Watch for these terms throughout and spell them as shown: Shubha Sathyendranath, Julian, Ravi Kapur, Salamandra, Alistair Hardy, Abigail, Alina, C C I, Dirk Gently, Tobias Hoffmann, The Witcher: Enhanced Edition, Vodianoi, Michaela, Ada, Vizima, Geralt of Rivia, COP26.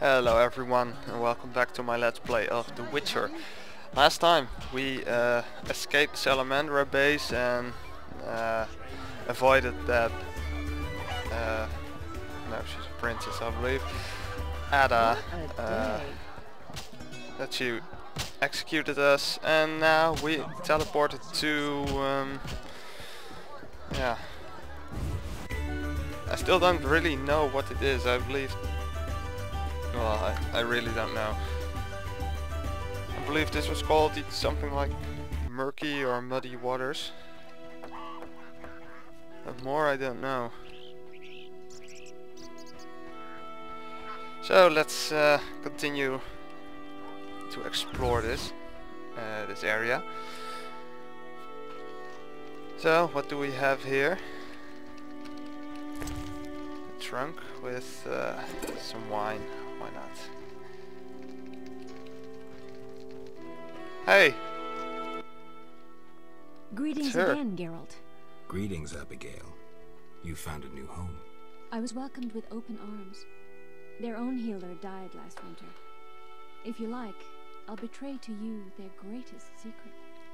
Hello everyone and welcome back to my let's play of The Witcher. Last time we escaped Salamandra base and avoided that... no, she's a princess I believe. Ada. That she executed us, and now we teleported to... yeah. I still don't really know what it is, I believe... Well, I really don't know. I believe this was called something like murky or muddy waters. But more I don't know. So let's continue to explore this this area. So what do we have here? A trunk with some wine. Why not? Hey! Greetings again, Geralt. Greetings, Abigail. You found a new home. I was welcomed with open arms. Their own healer died last winter. If you like, I'll betray to you their greatest secret.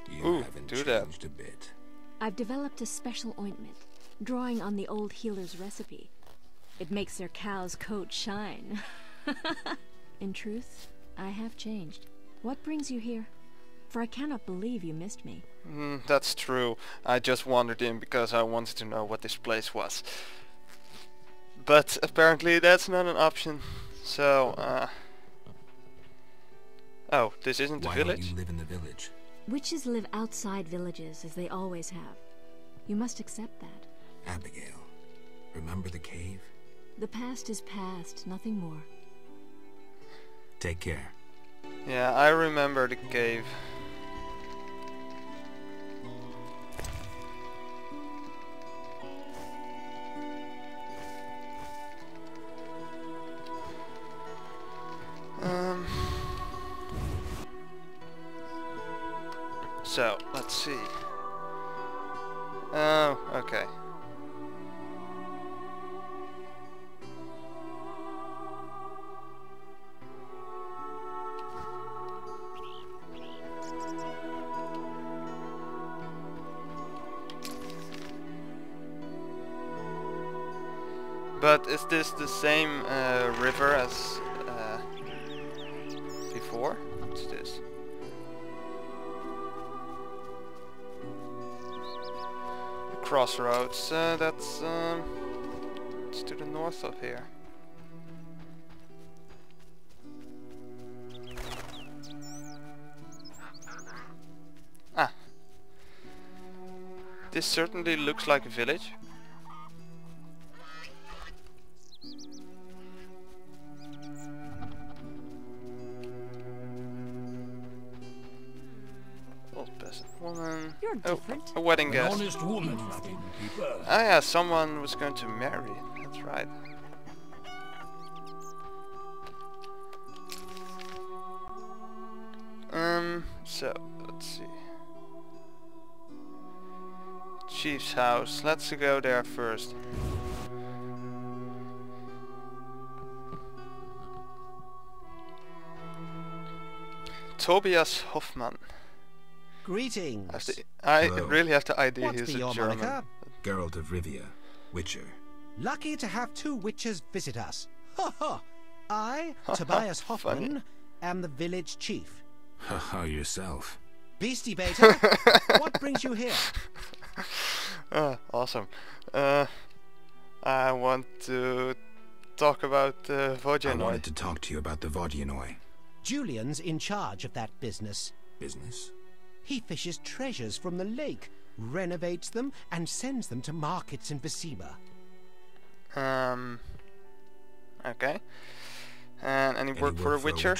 You haven't changed a bit. I've developed a special ointment, drawing on the old healer's recipe. It makes their cow's coat shine. In truth, I have changed. What brings you here? For I cannot believe you missed me. That's true. I just wandered in because I wanted to know what this place was. But apparently that's not an option. So, oh, this isn't the village? Why don't you live in the village? Witches live outside villages, as they always have. You must accept that. Abigail, remember the cave? The past is past, nothing more. Take care. Yeah, I remember the cave. So, let's see. Oh, okay. But is this the same river as before? What's this? The crossroads, that's it's to the north of here. Ah. This certainly looks like a village. Oh, a wedding guest. Honest woman. Ah yeah, someone was going to marry. That's right. So, let's see. Chief's house. Let's go there first. Tobias Hoffmann. Greetings. I really have the idea he's a German. Geralt of Rivia, Witcher. Lucky to have two witches visit us. Ha ha! I, Tobias Hoffmann, am the village chief. Ha ha yourself. Beastie beta, what brings you here? Awesome. I want to talk about the Vodianoi. I wanted to talk to you about the Vodianoi. Julian's in charge of that business. Business? He fishes treasures from the lake, renovates them, and sends them to markets in Vizima. Okay. And any work for a witcher?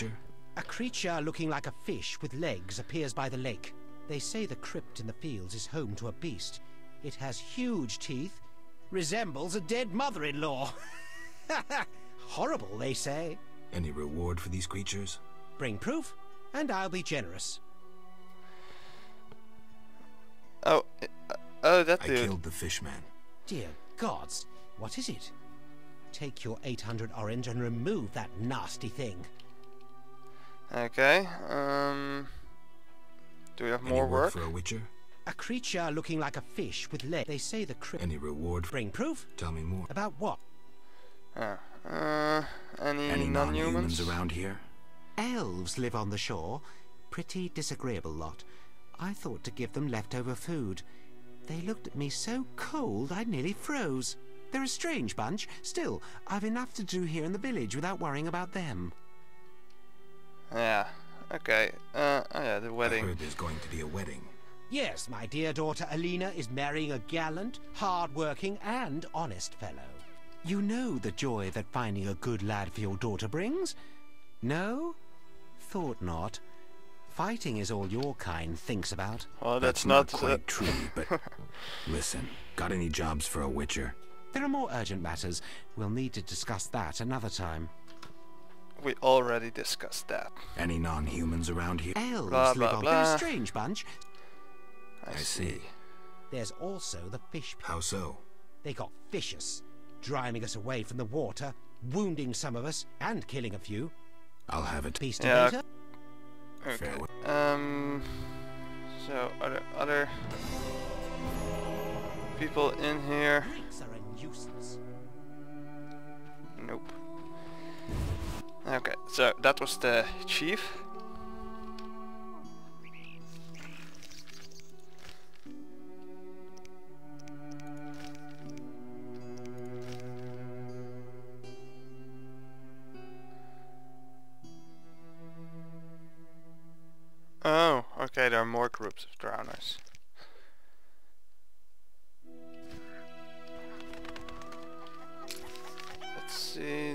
A creature looking like a fish with legs appears by the lake. They say the crypt in the fields is home to a beast. It has huge teeth, resembles a dead mother-in-law. Horrible, they say. Any reward for these creatures? Bring proof, and I'll be generous. Oh, that dude. I killed the fishman. Dear gods, what is it? Take your 800 orange and remove that nasty thing. Okay, do we have more work? For a witcher? A creature looking like a fish with legs. They say the crypt. Any reward? Bring proof? Tell me more. About what? Any non-humans around here? Elves live on the shore. Pretty disagreeable lot. I thought to give them leftover food. They looked at me so cold I nearly froze. They're a strange bunch. Still, I've enough to do here in the village without worrying about them. Yeah, okay. Oh yeah, the wedding. I heard there's going to be a wedding. Yes, my dear daughter Alina is marrying a gallant, hard-working and honest fellow. You know the joy that finding a good lad for your daughter brings? No? Thought not. Fighting is all your kind thinks about. Well, that's not quite true, but... Listen, got any jobs for a witcher? There are more urgent matters. We'll need to discuss that another time. We already discussed that. Any non-humans around here? Elves blah, blah, live on. They're a strange bunch. I see. There's also the fish people. How so? They got vicious. Driving us away from the water, wounding some of us, and killing a few. I'll have it. Beast later. Okay. So are there other people in here? Nope. Okay, so that was the chief. Oh, okay, there are more groups of drowners. Let's see...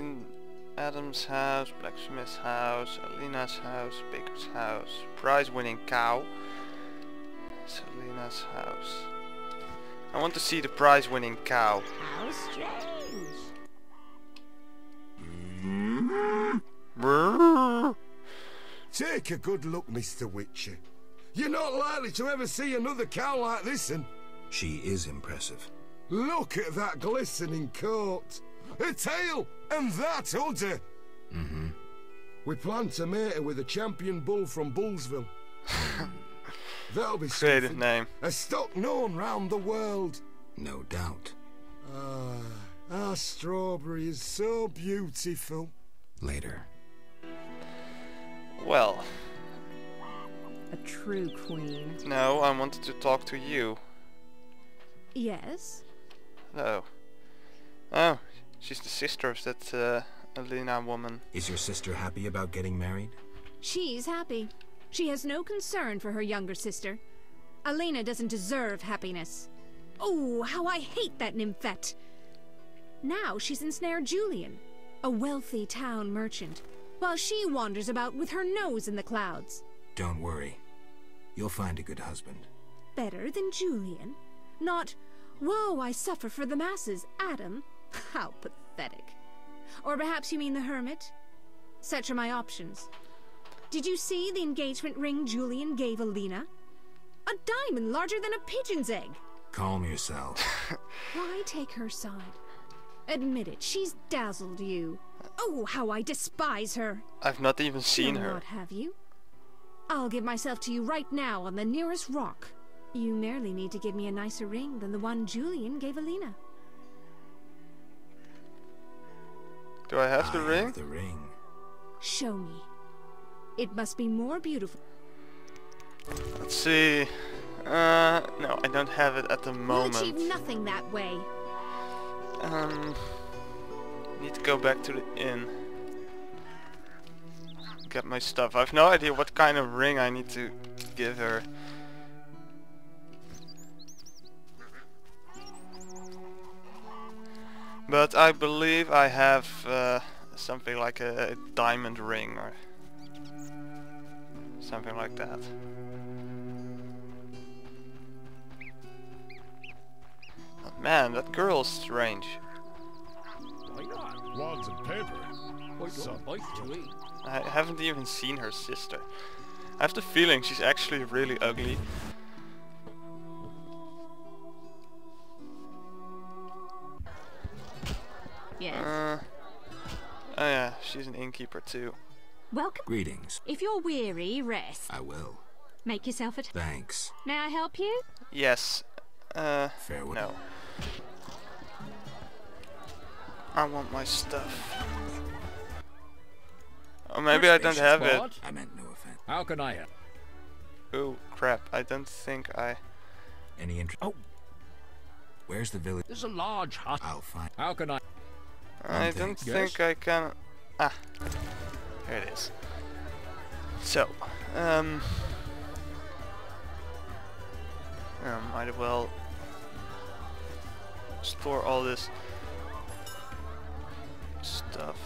Adam's house, blacksmith's house, Alina's house, baker's house, prize-winning cow. Alina's house. I want to see the prize-winning cow. How strange! Take a good look, Mr. Witcher. You're not likely to ever see another cow like this, and... She is impressive. Look at that glistening coat, her tail, and that udder. Mm-hmm. We plan to mate her with a champion bull from Bullsville. That'll be creative name. A stock known round the world. No doubt. Ah, our strawberry is so beautiful. Later. Well, a true queen. No, I wanted to talk to you. Yes. Hello. Oh, she's the sister of that Alina woman. Is your sister happy about getting married? She's happy. She has no concern for her younger sister. Alina doesn't deserve happiness. Oh, how I hate that nymphette. Now she's ensnared Julian, a wealthy town merchant, while she wanders about with her nose in the clouds. Don't worry. You'll find a good husband. Better than Julian? Not, woe, I suffer for the masses, Adam. How pathetic. Or perhaps you mean the hermit? Such are my options. Did you see the engagement ring Julian gave Alina? A diamond larger than a pigeon's egg. Calm yourself. Why take her side? Admit it, she's dazzled you. Oh, how I despise her! I've not even seen her. Not have you? I'll give myself to you right now on the nearest rock. You merely need to give me a nicer ring than the one Julian gave Alina. Do I have the ring? I have the ring. Show me. It must be more beautiful. Let's see. No, I don't have it at the moment. You'll achieve nothing that way. Need to go back to the inn. Get my stuff. I've no idea what kind of ring I need to give her. But I believe I have something like a diamond ring or something like that. But man, that girl's strange. Wads of paper. I haven't even seen her sister. I have the feeling she's actually really ugly. Yes. Oh yeah, she's an innkeeper too. Welcome. Greetings. If you're weary, rest. I will. Make yourself at home. Thanks. May I help you? Yes. Farewell. No. I want my stuff. Or maybe I don't have it. I meant no offense. How can I help? Oh crap! I don't think I. Any interest? Oh. Where's the village? There's a large hut. I'll find. How can I? I don't think I can. Ah, there it is. So, might as well store all this stuff.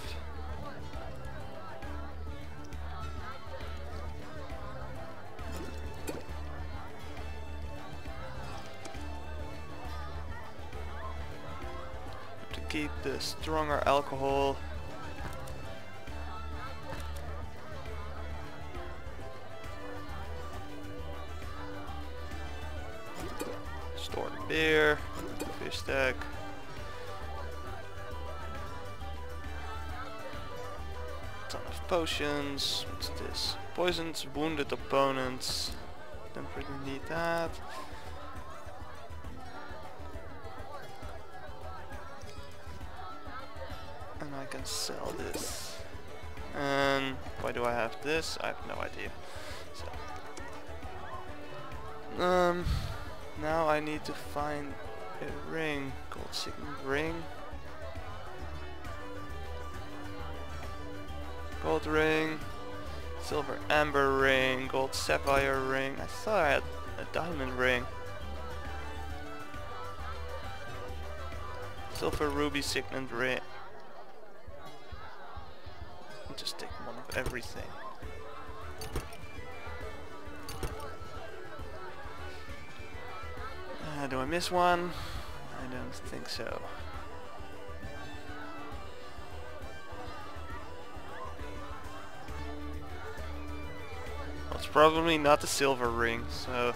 Keep the stronger alcohol. Store the beer, fish stack. Ton of potions. What's this? Poisons wounded opponents. Don't really need that. I can sell this. Why do I have this? I have no idea. So, now I need to find a ring, gold signet ring. Gold ring, silver amber ring, gold sapphire ring. I thought I had a diamond ring. Silver ruby signet ring. Just take one of everything. Do I miss one? I don't think so. Well, it's probably not the silver ring, so...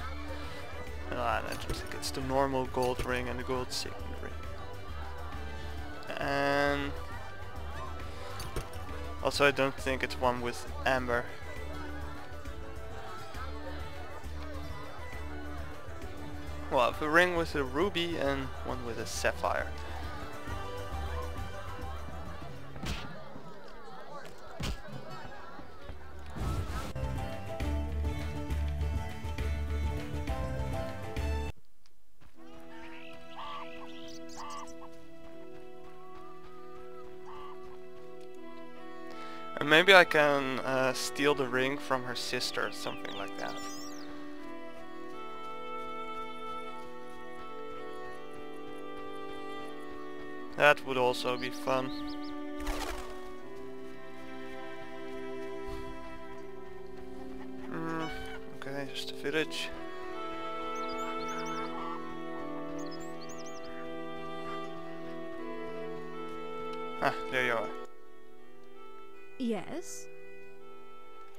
I just think it's the normal gold ring and the gold signet ring. And... also, I don't think it's one with amber. Well, a ring with a ruby and one with a sapphire. Maybe I can steal the ring from her sister or something like that. That would also be fun. Okay, just a village. Ah, there you are. Yes.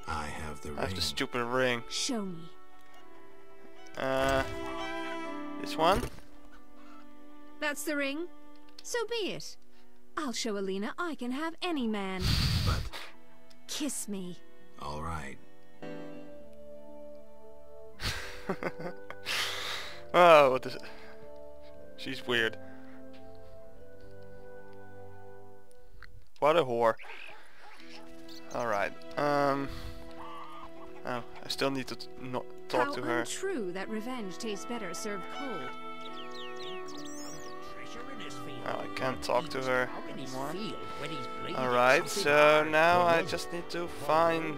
I have the ring. I have the stupid ring. Show me. This one? That's the ring. So be it. I'll show Alina I can have any man. But kiss me. All right. Oh, what is it? She's weird. What a whore. Alright, oh, I still need to not talk to her. How untrue that revenge tastes better served cold. Oh, I can't talk to her anymore. Alright, so now I just need to find